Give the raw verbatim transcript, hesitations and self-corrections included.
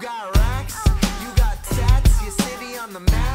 You got racks, you got tats, your city on the map.